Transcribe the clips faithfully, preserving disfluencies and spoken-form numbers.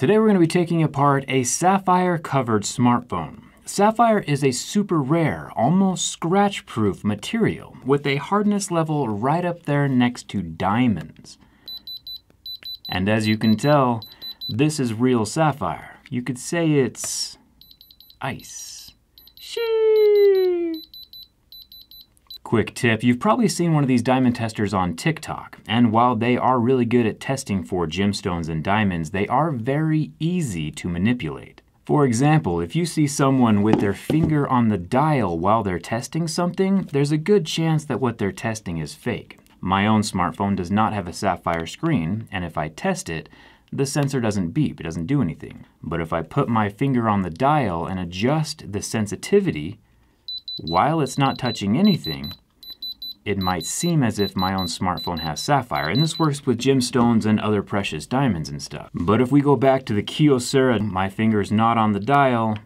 Today we're going to be taking apart a Sapphire covered smartphone. Sapphire is a super rare, almost scratch-proof material with a hardness level right up there next to diamonds. And as you can tell, this is real sapphire. You could say it's ice. Sheesh. Quick tip, you've probably seen one of these diamond testers on TikTok, and while they are really good at testing for gemstones and diamonds, they are very easy to manipulate. For example, if you see someone with their finger on the dial while they're testing something, there's a good chance that what they're testing is fake. My own smartphone does not have a sapphire screen, and if I test it, the sensor doesn't beep, it doesn't do anything. But if I put my finger on the dial and adjust the sensitivity, while it's not touching anything, it might seem as if my own smartphone has sapphire, and this works with gemstones and other precious diamonds and stuff. But if we go back to the Kyocera, my finger's not on the dial,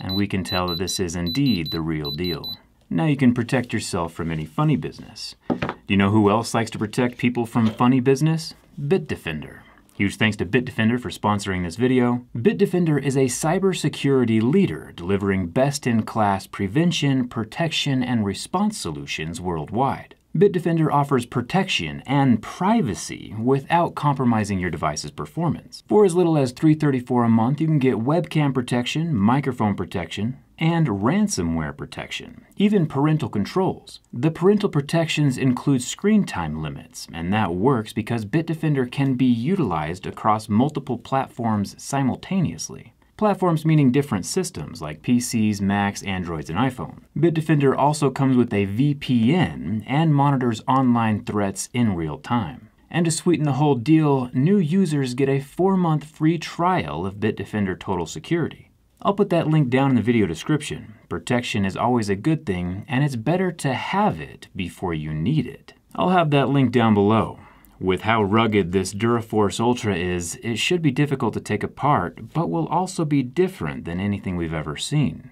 and we can tell that this is indeed the real deal. Now you can protect yourself from any funny business. Do you know who else likes to protect people from funny business? Bitdefender. Huge thanks to Bitdefender for sponsoring this video. Bitdefender is a cybersecurity leader delivering best-in-class prevention, protection, and response solutions worldwide. Bitdefender offers protection and privacy without compromising your device's performance. For as little as three dollars and thirty-four cents a month, you can get webcam protection, microphone protection, and ransomware protection, even parental controls. The parental protections include screen time limits, and that works because Bitdefender can be utilized across multiple platforms simultaneously. Platforms meaning different systems like P Cs, Macs, Androids, and iPhone. Bitdefender also comes with a V P N and monitors online threats in real time. And to sweeten the whole deal, new users get a four-month free trial of Bitdefender Total Security. I'll put that link down in the video description. Protection is always a good thing, and it's better to have it before you need it. I'll have that link down below. With how rugged this DuraForce Ultra is, it should be difficult to take apart, but will also be different than anything we've ever seen.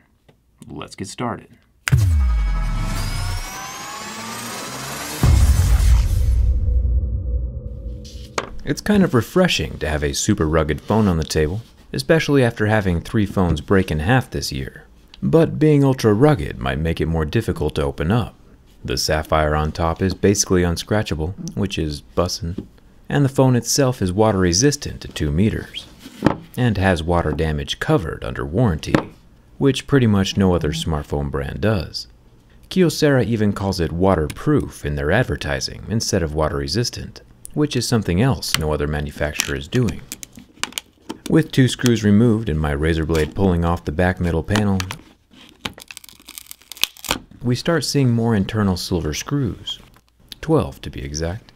Let's get started. It's kind of refreshing to have a super rugged phone on the table, especially after having three phones break in half this year. But being ultra rugged might make it more difficult to open up. The sapphire on top is basically unscratchable, which is bussin', and the phone itself is water resistant to two meters, and has water damage covered under warranty, which pretty much no other smartphone brand does. Kyocera even calls it waterproof in their advertising instead of water resistant, which is something else no other manufacturer is doing. With two screws removed and my razor blade pulling off the back metal panel, we start seeing more internal silver screws, twelve to be exact.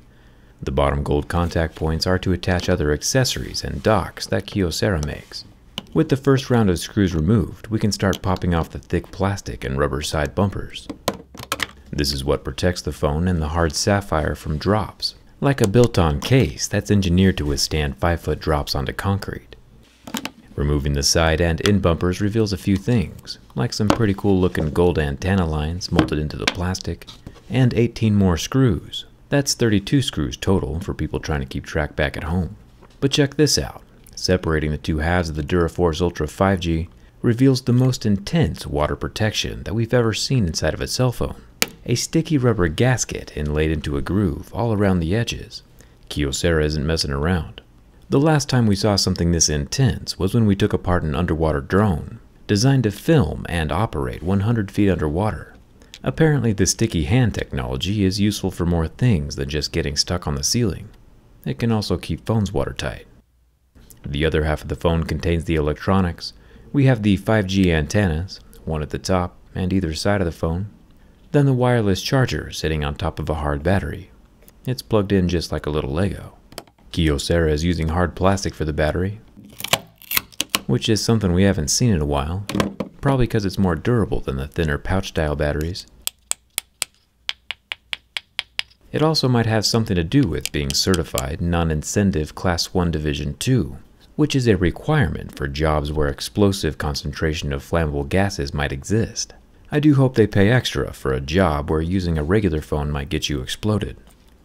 The bottom gold contact points are to attach other accessories and docks that Kyocera makes. With the first round of screws removed, we can start popping off the thick plastic and rubber side bumpers. This is what protects the phone and the hard sapphire from drops, like a built-on case that's engineered to withstand five-foot drops onto concrete. Removing the side and end bumpers reveals a few things, like some pretty cool looking gold antenna lines molted into the plastic, and eighteen more screws. That's thirty-two screws total for people trying to keep track back at home. But check this out. Separating the two halves of the DuraForce Ultra five G reveals the most intense water protection that we've ever seen inside of a cell phone. A sticky rubber gasket inlaid into a groove all around the edges. Kyocera isn't messing around. The last time we saw something this intense was when we took apart an underwater drone, designed to film and operate one hundred feet underwater. Apparently the sticky hand technology is useful for more things than just getting stuck on the ceiling. It can also keep phones watertight. The other half of the phone contains the electronics. We have the five G antennas, one at the top and either side of the phone, then the wireless charger sitting on top of a hard battery. It's plugged in just like a little Lego. Kyocera is using hard plastic for the battery, which is something we haven't seen in a while, probably because it's more durable than the thinner pouch-style batteries. It also might have something to do with being certified non-incendive Class one Division two, which is a requirement for jobs where explosive concentration of flammable gases might exist. I do hope they pay extra for a job where using a regular phone might get you exploded.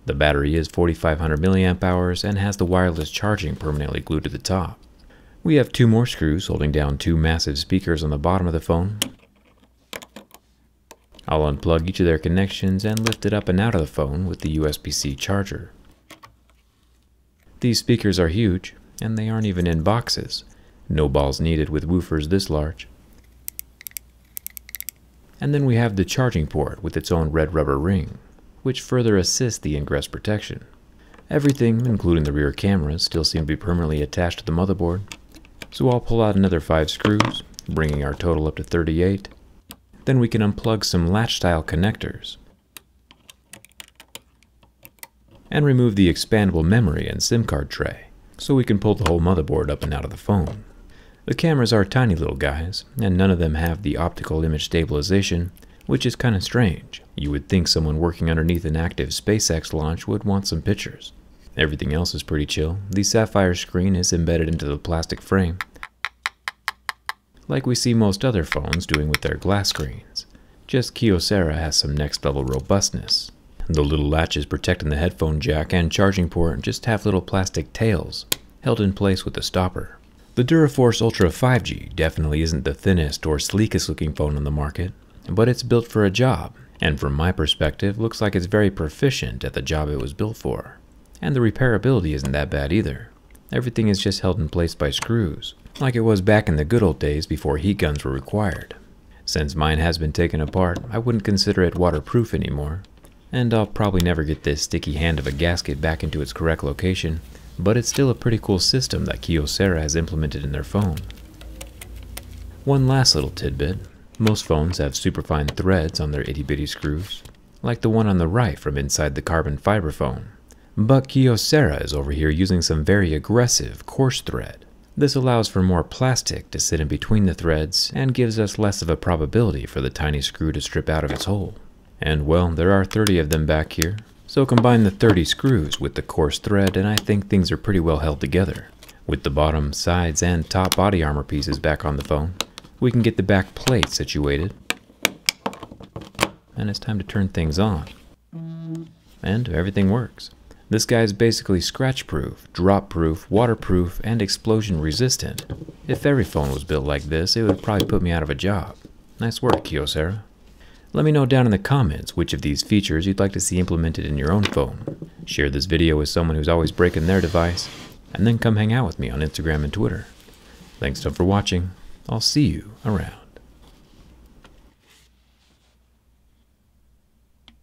The battery is forty-five hundred milliamp hours and has the wireless charging permanently glued to the top. We have two more screws holding down two massive speakers on the bottom of the phone. I'll unplug each of their connections and lift it up and out of the phone with the U S B C charger. These speakers are huge, and they aren't even in boxes. No balls needed with woofers this large. And then we have the charging port with its own red rubber ring, which further assists the ingress protection. Everything, including the rear camera, still seems to be permanently attached to the motherboard. So I'll pull out another five screws, bringing our total up to thirty-eight. Then we can unplug some latch-style connectors and remove the expandable memory and SIM card tray, so we can pull the whole motherboard up and out of the phone. The cameras are tiny little guys, and none of them have the optical image stabilization, which is kinda strange. You would think someone working underneath an active SpaceX launch would want some pictures. Everything else is pretty chill. The Sapphire screen is embedded into the plastic frame, like we see most other phones doing with their glass screens. Just Kyocera has some next level robustness. The little latches protecting the headphone jack and charging port just have little plastic tails, held in place with a stopper. The DuraForce Ultra five G definitely isn't the thinnest or sleekest looking phone on the market, but it's built for a job, and from my perspective, looks like it's very proficient at the job it was built for. And the repairability isn't that bad either. Everything is just held in place by screws, like it was back in the good old days before heat guns were required. Since mine has been taken apart, I wouldn't consider it waterproof anymore. And I'll probably never get this sticky hand of a gasket back into its correct location, but it's still a pretty cool system that Kyocera has implemented in their phone. One last little tidbit. Most phones have superfine threads on their itty-bitty screws, like the one on the right from inside the carbon fiber phone. But Kyocera is over here using some very aggressive, coarse thread. This allows for more plastic to sit in between the threads and gives us less of a probability for the tiny screw to strip out of its hole. And well, there are thirty of them back here, so combine the thirty screws with the coarse thread and I think things are pretty well held together. With the bottom, sides, and top body armor pieces back on the phone, we can get the back plate situated. And it's time to turn things on. And everything works. This guy's basically scratch-proof, drop-proof, waterproof, and explosion-resistant. If every phone was built like this, it would probably put me out of a job. Nice work, Kyocera. Let me know down in the comments which of these features you'd like to see implemented in your own phone. Share this video with someone who's always breaking their device, and then come hang out with me on Instagram and Twitter. Thanks so much for watching. I'll see you around.